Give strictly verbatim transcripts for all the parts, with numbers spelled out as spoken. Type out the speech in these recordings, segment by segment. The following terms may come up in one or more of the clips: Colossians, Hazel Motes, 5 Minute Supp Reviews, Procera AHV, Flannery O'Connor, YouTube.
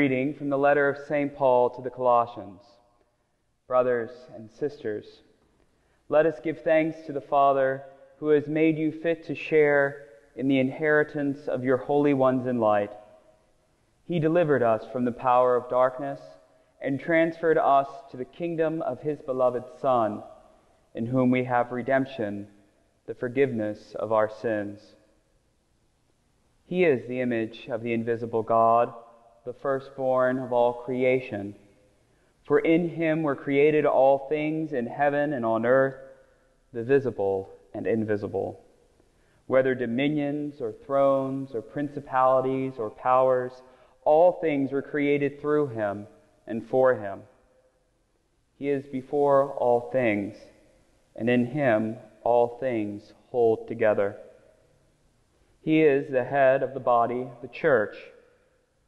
reading from the letter of Saint Paul to the Colossians. Brothers and sisters, let us give thanks to the Father who has made you fit to share in the inheritance of your holy ones in light. He delivered us from the power of darkness and transferred us to the kingdom of his beloved Son, in whom we have redemption, the forgiveness of our sins. He is the image of the invisible God, the firstborn of all creation. For in him were created all things in heaven and on earth, the visible and invisible, whether dominions or thrones or principalities or powers, all things were created through him and for him. He is before all things, and in him all things hold together. He is the head of the body, the church.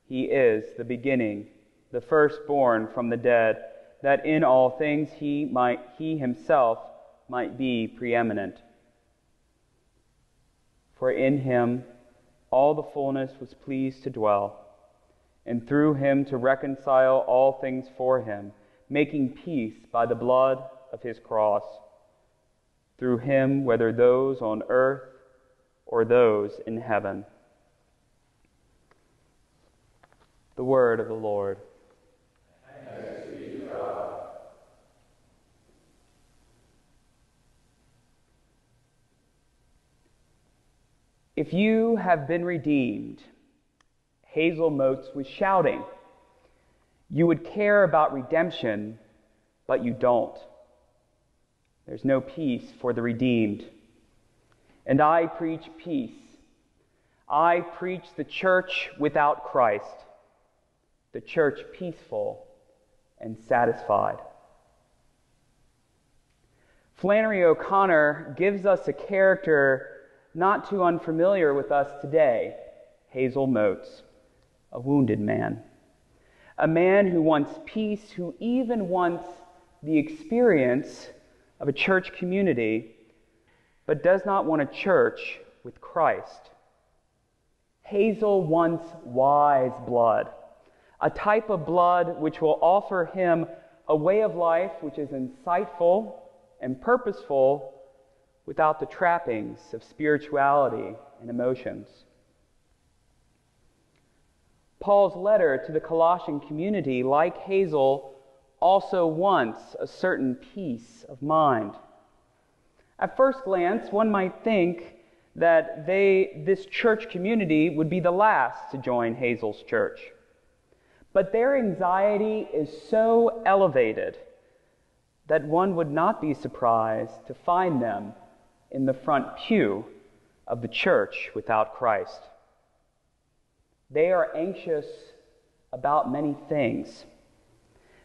He is the beginning, the firstborn from the dead, that in all things he might, he himself might be preeminent. For in him all the fullness was pleased to dwell, and through him to reconcile all things for him, making peace by the blood of his cross. Through him, whether those on earth or those in heaven. The word of the Lord. Thanks be to God. If you have been redeemed, Hazel Motes was shouting, you would care about redemption, but you don't. There's no peace for the redeemed. And I preach peace. I preach the church without Christ, the church peaceful and satisfied. Flannery O'Connor gives us a character not too unfamiliar with us today, Hazel Motes, a wounded man, a man who wants peace, who even wants the experience of a church community, but does not want a church with Christ. Hazel wants wise blood, a type of blood which will offer him a way of life which is insightful and purposeful without the trappings of spirituality and emotions. Paul's letter to the Colossian community, like Hazel, also wants a certain peace of mind. At first glance, one might think that they, this church community would be the last to join Hazel's church. But their anxiety is so elevated that one would not be surprised to find them in the front pew of the church without Christ. They are anxious about many things.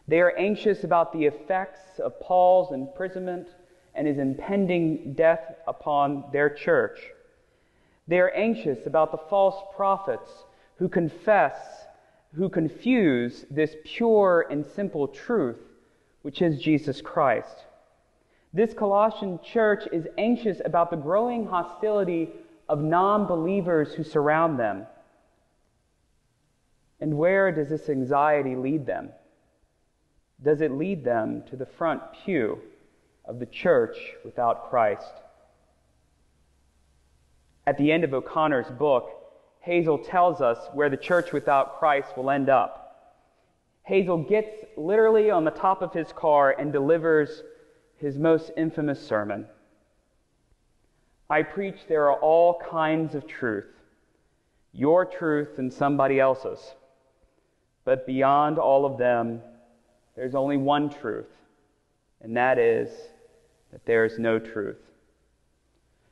They are anxious about the effects of Paul's imprisonment and his impending death upon their church. They are anxious about the false prophets who confess, who confuse this pure and simple truth, which is Jesus Christ. This Colossian church is anxious about the growing hostility of non-believers who surround them. And where does this anxiety lead them? Does it lead them to the front pew of the church without Christ? At the end of O'Connor's book, Hazel tells us where the church without Christ will end up. Hazel gets literally on the top of his car and delivers his most infamous sermon. I preach there are all kinds of truth, your truth and somebody else's. But beyond all of them, there's only one truth, and that is that there is no truth.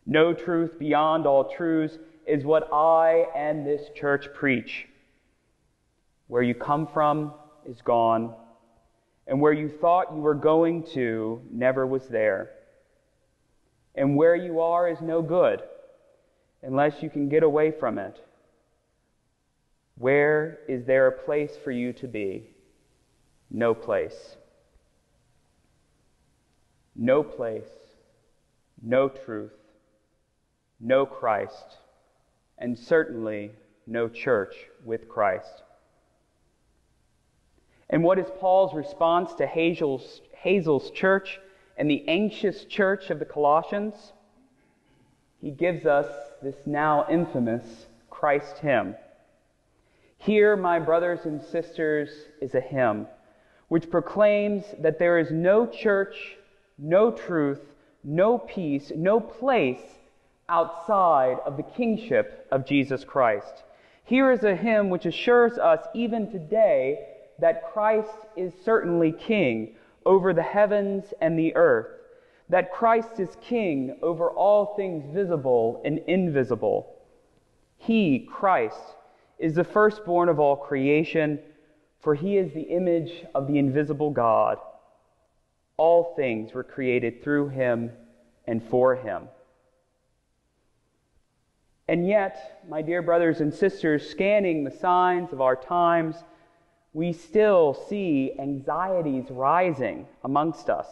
No truth beyond all truths is what I and this church preach. Where you come from is gone, and where you thought you were going to never was there. And where you are is no good, unless you can get away from it. Where is there a place for you to be? No place. No place, no truth, no Christ, and certainly no church with Christ. And what is Paul's response to Hazel's, Hazel's church and the anxious church of the Colossians? He gives us this now infamous Christ hymn. Here, my brothers and sisters, is a hymn which proclaims that there is no church, no truth, no peace, no place outside of the kingship of Jesus Christ. Here is a hymn which assures us even today that Christ is certainly king over the heavens and the earth, that Christ is king over all things visible and invisible. He, Christ, is the firstborn of all creation, for he is the image of the invisible God. All things were created through him and for him. And yet, my dear brothers and sisters, scanning the signs of our times, we still see anxieties rising amongst us.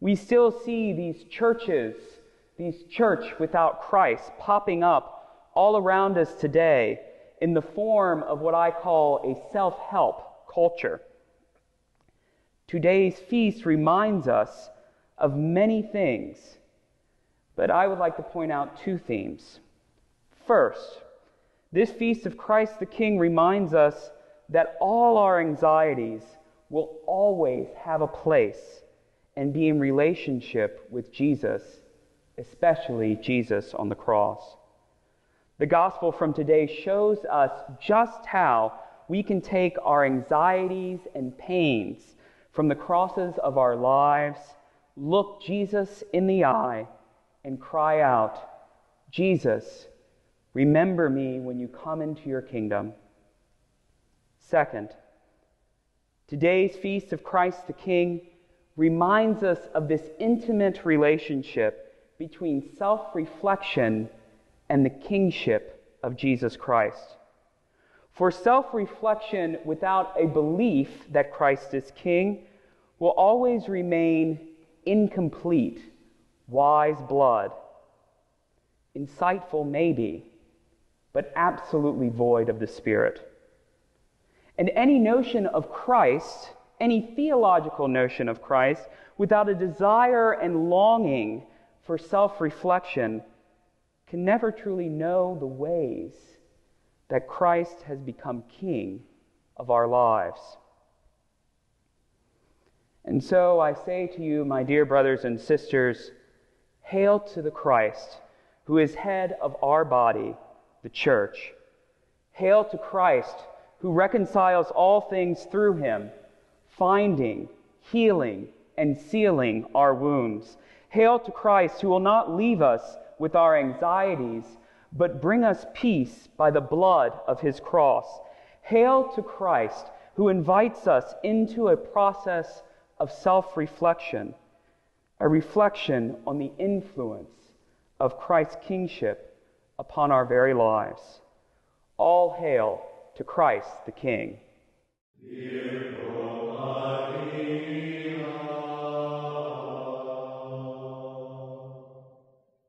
We still see these churches, these church without Christ, popping up all around us today in the form of what I call a self-help culture. Today's feast reminds us of many things, but I would like to point out two themes. First, this feast of Christ the King reminds us that all our anxieties will always have a place and be in relationship with Jesus, especially Jesus on the cross. The gospel from today shows us just how we can take our anxieties and pains from the crosses of our lives, look Jesus in the eye, and cry out, Jesus, remember me when you come into your kingdom. Second, today's feast of Christ the King reminds us of this intimate relationship between self-reflection and the kingship of Jesus Christ. For self-reflection without a belief that Christ is king will always remain incomplete, wise blood, insightful maybe, but absolutely void of the Spirit. And any notion of Christ, any theological notion of Christ, without a desire and longing for self-reflection can never truly know the ways that Christ has become king of our lives. And so I say to you, my dear brothers and sisters, hail to the Christ, who is head of our body, the church. Hail to Christ, who reconciles all things through him, finding, healing, and sealing our wounds. Hail to Christ, who will not leave us with our anxieties, but bring us peace by the blood of his cross. Hail to Christ, who invites us into a process of self-reflection, a reflection on the influence of Christ's kingship upon our very lives. All hail to Christ the King.